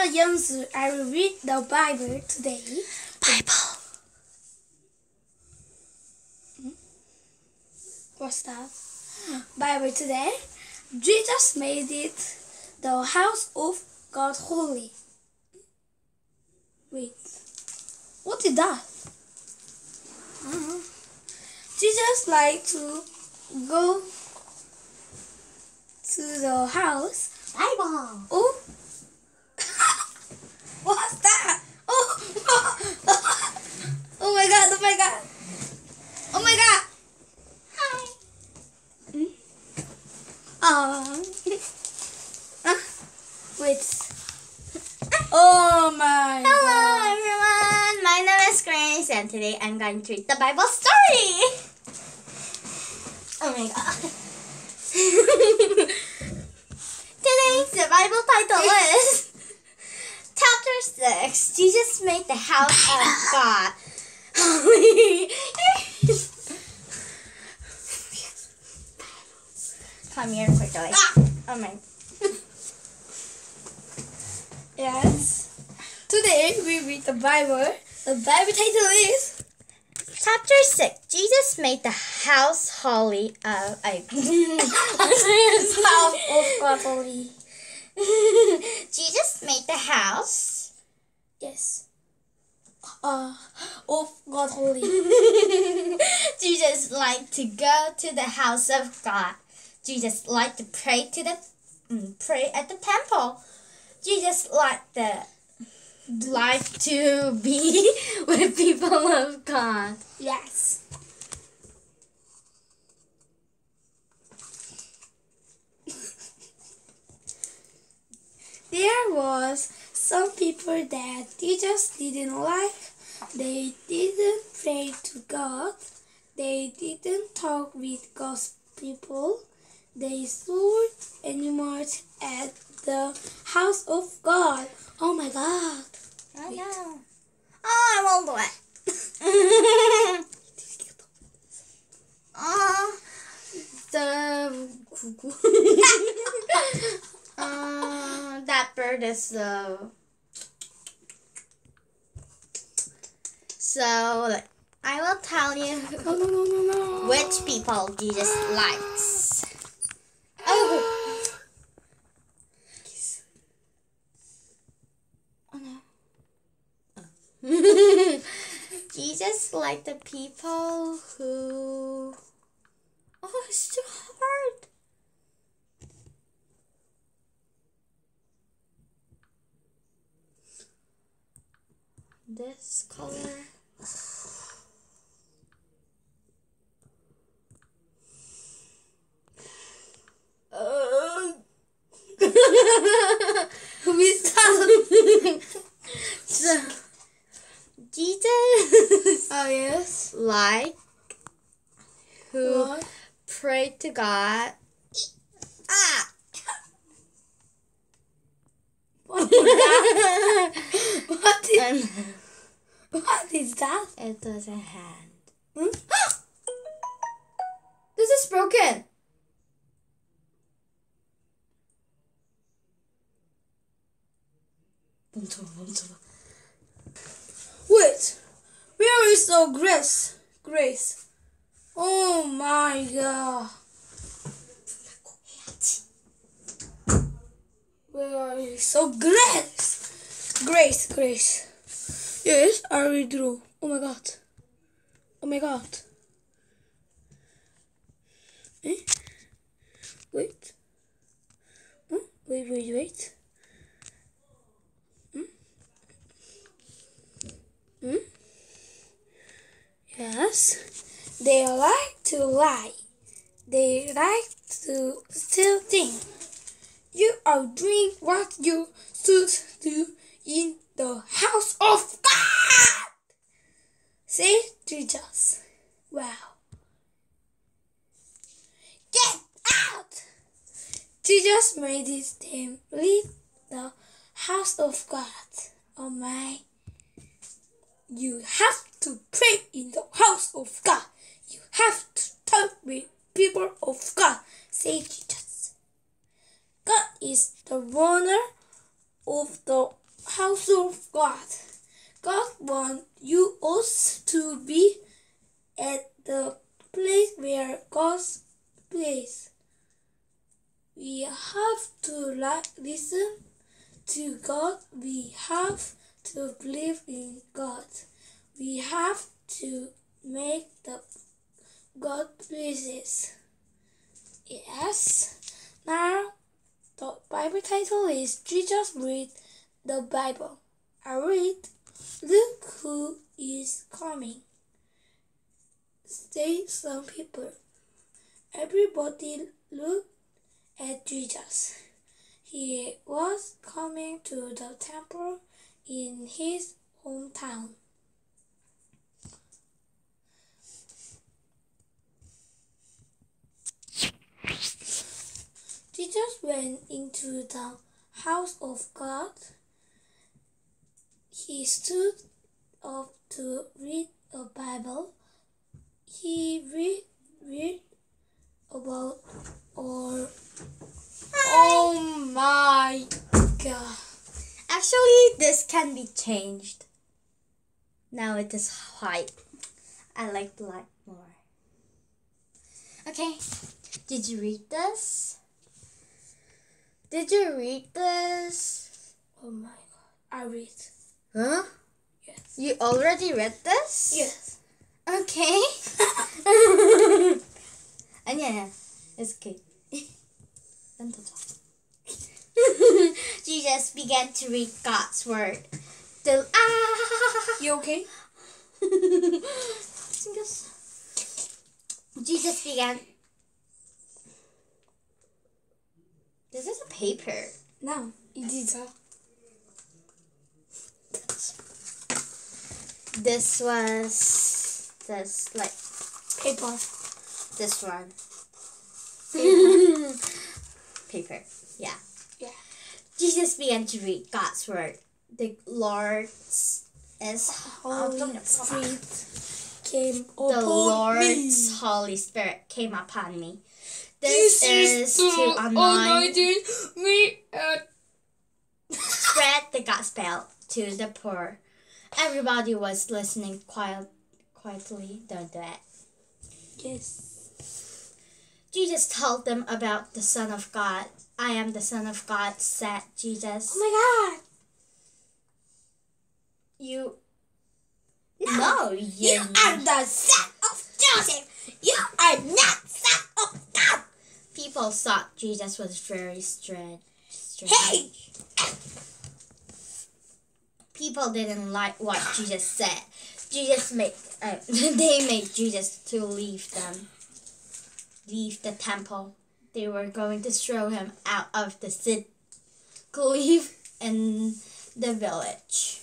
Mama Yansu, I will read the Bible today. Bible. What's that? Bible today. Jesus made it the house of God holy. Wait. What is that? Jesus liked to go to the house. Bible. Oh. What's that? Oh. Oh my God! Oh my God! Oh my God! Hi. Wait. Oh my. Hello, everyone. My name is Grace, and today I'm going to read the Bible story. Oh my God. Today's the Bible title is Chapter 6, Jesus Made the House of God Holy. Come here quickly. Oh my. Yes. Today we read the Bible. The Bible title is Chapter 6, Jesus Made the House Holy of Holy. Jesus made the house. Yes. Of God holy. Jesus liked to go to the house of God. Jesus liked to pray to the pray at the temple. Jesus liked the life to be with people of God. Yes. There was some people that Jesus didn't like. They didn't pray to God. They didn't talk with God's people. They slaughtered animals at the house of God. Oh my God. Oh yeah. Oh, I won't do it. That bird is so I will tell you which people Jesus likes. Oh. Jesus liked the people who... Oh, it's too hard. This color. Like who what? Pray to God. Ah. What is that? What is that? It was a hand. This is broken. Wait. Where is the grace? Grace. Oh my God. Where is so grace? Grace. Yes, I redraw. Oh my God. Oh my God. Eh? Wait. Oh, wait. Yes, they like to lie. They like to steal things. You are doing what you should do in the house of God, say Jesus. Wow. Get out! Jesus made his team leave the house of God. Oh my. You have to pray in the house of God. You have to talk with people of God, say Jesus. God is the owner of the of God. God wants you also to be at the place where God's place. We have to listen to God. We have to believe in God. We have to make the God pleases. Yes. Now, the Bible title is Jesus Read the Bible. I read, "Look who is coming," say some people. Everybody looked at Jesus. He was coming to the temple in his hometown. Jesus went into the house of God. He stood up to read the Bible. He read about Oh my God. Actually, this can be changed. Now it is white. I like black more. Okay, did you read this? Did you read this? Oh my God, I read. Huh? Yes. You already read this? Yes. Okay. And yeah, it's good. Jesus began to read God's word. You okay? Jesus began. This is a paper. No, it is a... This was... This, like... Paper. This one. Paper. Paper. Yeah. Yeah. Jesus began to read God's word. The Lord is... Holy Spirit came upon me. The Lord's Holy Spirit came upon me. This is to anoint me and spread the gospel to the poor. Everybody was listening quietly. Don't do it. Yes. Jesus told them about the Son of God. "I am the Son of God," said Jesus. Oh my God! You... No, you are the son of Joseph! You are not son of God! People thought Jesus was very strange. Hey! People didn't like what Jesus said. They made Jesus to leave the temple. They were going to throw him out of the city, leave in the village.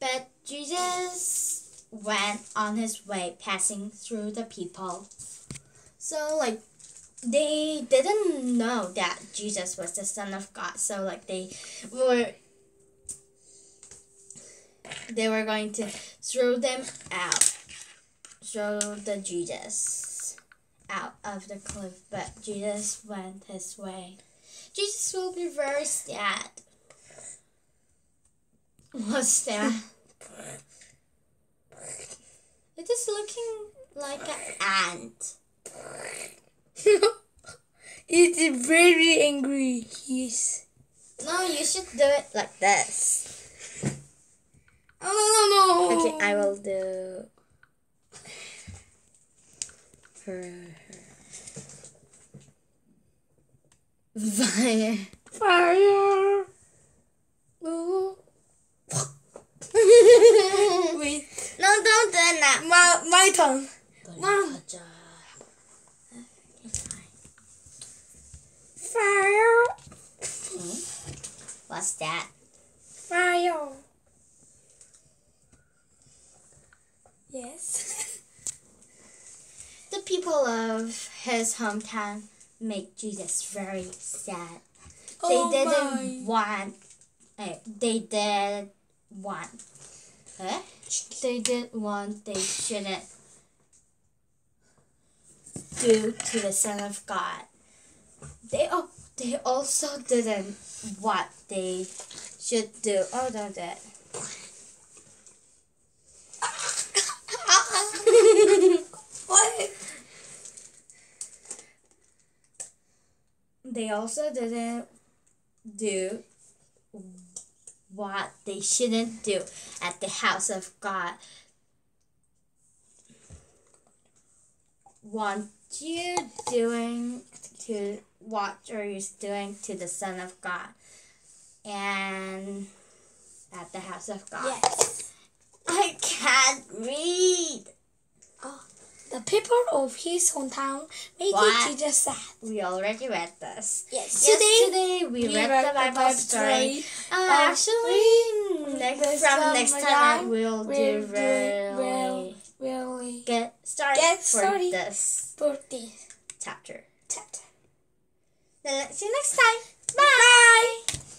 But Jesus went on his way, passing through the people. So like, they didn't know that Jesus was the Son of God, so like they were going to throw them out, throw the Jesus out of the cliff, but Jesus went his way. Jesus will be very sad. What's that? It is looking like an ant. It's very angry. Yes. No, you should do it like this. Oh, no, no, no. Okay, I will do Fire. No. Wait. No, don't do it now. My tongue. Mom. Fire. Hmm? What's that? Fire. Yes. The people of his hometown made Jesus very sad. They did want they shouldn't do to the Son of God. They also didn't what they should do. Oh, don't that. What? They also didn't do what they shouldn't do at the house of God. What you doing to what are you doing to the Son of God and at the house of God? Yes. I can't read. Oh, the people of his hometown made Jesus sad. We already read this. Yes. Yesterday we read the Bible story. Actually, next time I will really get started for this chapter. See you next time. Bye.